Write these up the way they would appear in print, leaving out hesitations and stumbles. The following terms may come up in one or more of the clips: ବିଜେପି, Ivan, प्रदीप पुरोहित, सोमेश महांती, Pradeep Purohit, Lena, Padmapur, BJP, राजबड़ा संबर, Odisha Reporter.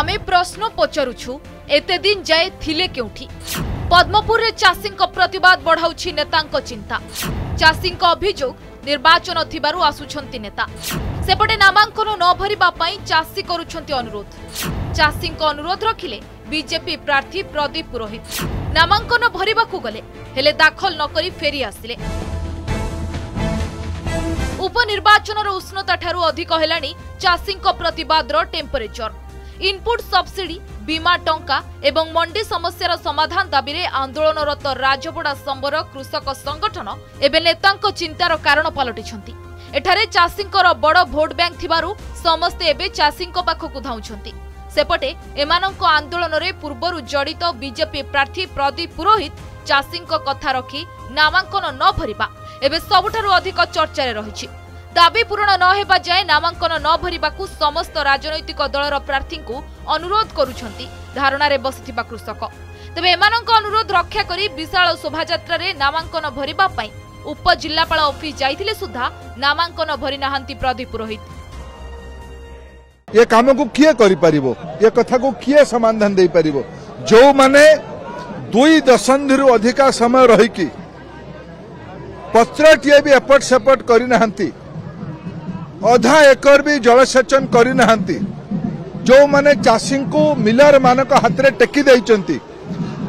आमे प्रश्न पचारुछु एते दिन जाए थिले क्योंठी। पद्मपुर रे चासिंक प्रतिवाद बढ़ाउछि नेतांक चिंता। चासिंक अभियोग निर्वाचन थिबारु आसुछंती नेता। सेपटे नामांकन न भरिबा पई चासी करूछंती अनुरोध। चासिंक अनुरोध रखिले बीजेपी प्रार्थी प्रदीप पुरोहित। नामांकन भरिबाकु गले हेले दाखल न करी फेरी आसिले। उपनिर्वाचनर उष्णता ठारू अधिक हेलाणी चासिंक प्रतिवादर टेम्परेचर। इनपुट सब्सिडी बीमा टंका एवं मंडी समस्यार समाधान दाबी रे आंदोलनरत राजबड़ा संबर कृषक संगठन एवं नेतांक चिंतार कारण पलटिछंती। एठारे चासिंकर बड़ भोट बैंक थिबारु समस्ते एबे चासिंक पाखकु धाउछंती। सेपटे एमानंक आंदोलन रे पूर्वरु जड़ित बीजेपी प्रार्थी प्रदीप पुरोहित चासिंक कथा रखी नामांकन न भरिबा एबे सबुठारु अधिक चर्चा रे रहिछि। दाबी पूरण न हेबा जाय नामांकन न भरिबाकु समस्त राजनैतिक दलर प्रार्थींकु अनुरोध करूछंती धारणा रे बसिथिबा कृषक। तबे एमानंक अनुरोध रक्षा करी विशाल शोभायात्रा रे नामांकन भरिबा पई उपजिल्लापाल ऑफिस जायथिले सुद्धा नामांकन भरि नाहंती प्रदीप पुरोहित। ये काम को किए करि परिबो, ये कथा को किए समाधान देई परिबो? जो माने 2 दशंधि रु अधिका समय रही की पत्राटीए भी एपट सेपट करी नाहंती, अधा एकर भी जलसेचन करी नाहंती, जो माने चाषी को मिलर मान हाथ में टेकी देइचंती,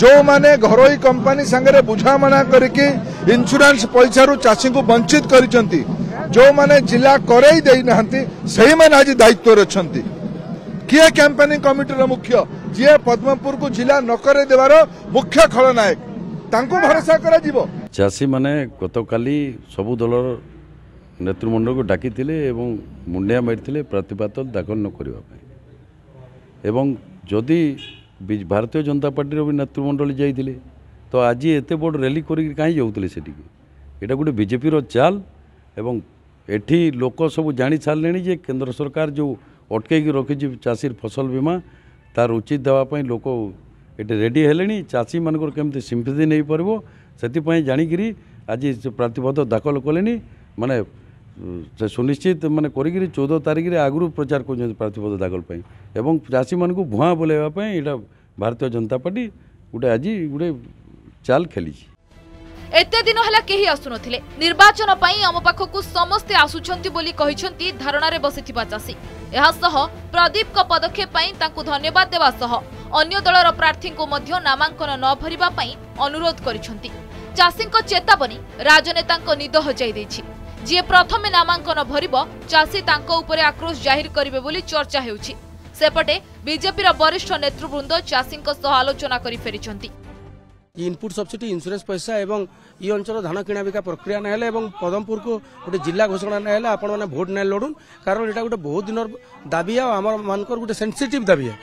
जो माने घरोई कंपनी संगे बुझामणा करके इन्शुरांस पैसा रु चाषी को वंचित करिसंती, जो माने जिला करई देई नाहंती, सही माने आज दायित्व रछंती। किए कैंपेनिंग कमिटीर मुख्य जे पद्मपुर को जिला नकरे देवार मुख्य खलनायक तांको भरोसा करा जीवो। चासी माने गतकाली सबु दलर नेतृमंडल को डाकी थिले एवं मुंडिया मारिथिले प्रतिपादन दाखल न करिबा पई, एवं जदि भारतीय जनता पार्टी भी नेतृमंडल जाइथिले तो आज एते बड़ रैली करी काई जाउथिले सेटिके। एटा गुटे बीजेपी रो चाल एवं एठी लोक सब जानि सारलेनी जे केंद्र सरकार जो अटके की रखिछि चासीर फसल बीमा तार उचित देवा पई लोक एटे रेडी हेलेनी। चासी मानकर केमते सिंपथी नै परबो से जाणिकी आज प्रतिबद्ध दाखल कले माने से सुनिश्चित माने कर 14 तारिख आगु प्रचार कर प्रतिबद्ध दाखल एवं चाषी मान भुआ बोलवाई। यहाँ भारतीय जनता पार्टी गोटे आज गोटे चाल खेली। एते दिन हला केही आसुनथिले निर्वाचन पई आम पाखक समस्ते आसुछंती बोली कहिसंती धारणा रे बसिथिबा चासी। एहा सह प्रदीप को पदक्षेप पई तांकु धन्यवाद देवा सह अन्य दलर प्रार्थी को मध्य नामांकन न भरिबा पई अनुरोध करिसंती। चासी को चेतावनी राजनेतांक निद हजाई दैछि। जे प्रथमे नामांकन भरिबो चासी तांको उपरे आक्रोश जाहिर करिवे बोली चर्चा हेउछि। सेपटे बीजेपी रा वरिष्ठ नेतृवृंद चासी को सह आलोचना करि फेरिसंती। इनपुट सब्सिडी इंश्योरेंस पैसा एवं ये अंचल धान किणा बिका प्रक्रिया नहले एवं पद्मपुर को गोटे जिला घोषणा नहले आपण माने भोट नै लडुन, कारण एटा गोटे बहुत दिनर दाबी आ हमर मानकर गोटे सेंसिटिव दाबी है।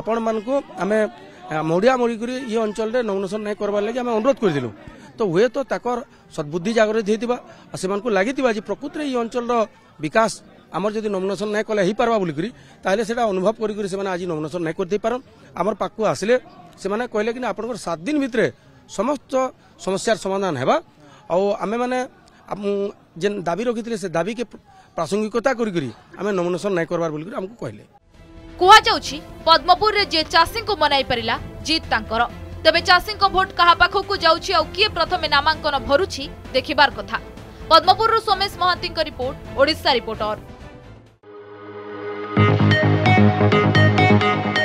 आपण मानको आमे मोडिया मोडी करी ये अंचल रे नौनसन नै करबा लागि आमे अनुरोध कर दिलु। तो हुए तो ताकर सद्बुद्धि जागृत हेतिबा असे मानको लागितिबा जे प्रकृत रे ये अंचल रो विकास आमर जदि नॉमिनेशन नै कले ही परबा बोली करी ताले सेटा अनुभव करी करी से माने आज नॉमिनेशन नै करते पारन। आमर पाकू आसले से माने कहले कि आपण 7 दिन भितरे समस्त समस्यार समाधान हेबा और आमे माने जेन दाबी रखिथिले से दाबी के प्रासंगिकता करी करी आमे नॉमिनेशन नै करबार बोली करी हमकु कहले। कुहा जाउछि पद्मपुर रे जे चासी को मनाई परिला जीत तांकर। तबे चासी को वोट कहा पाखो को जाउछि आ किए प्रथमे नामांकन भरुछि देखिबार कथा। पद्मपुर रु सोमेश महांती को रिपोर्ट, ओडिशा रिपोर्टर।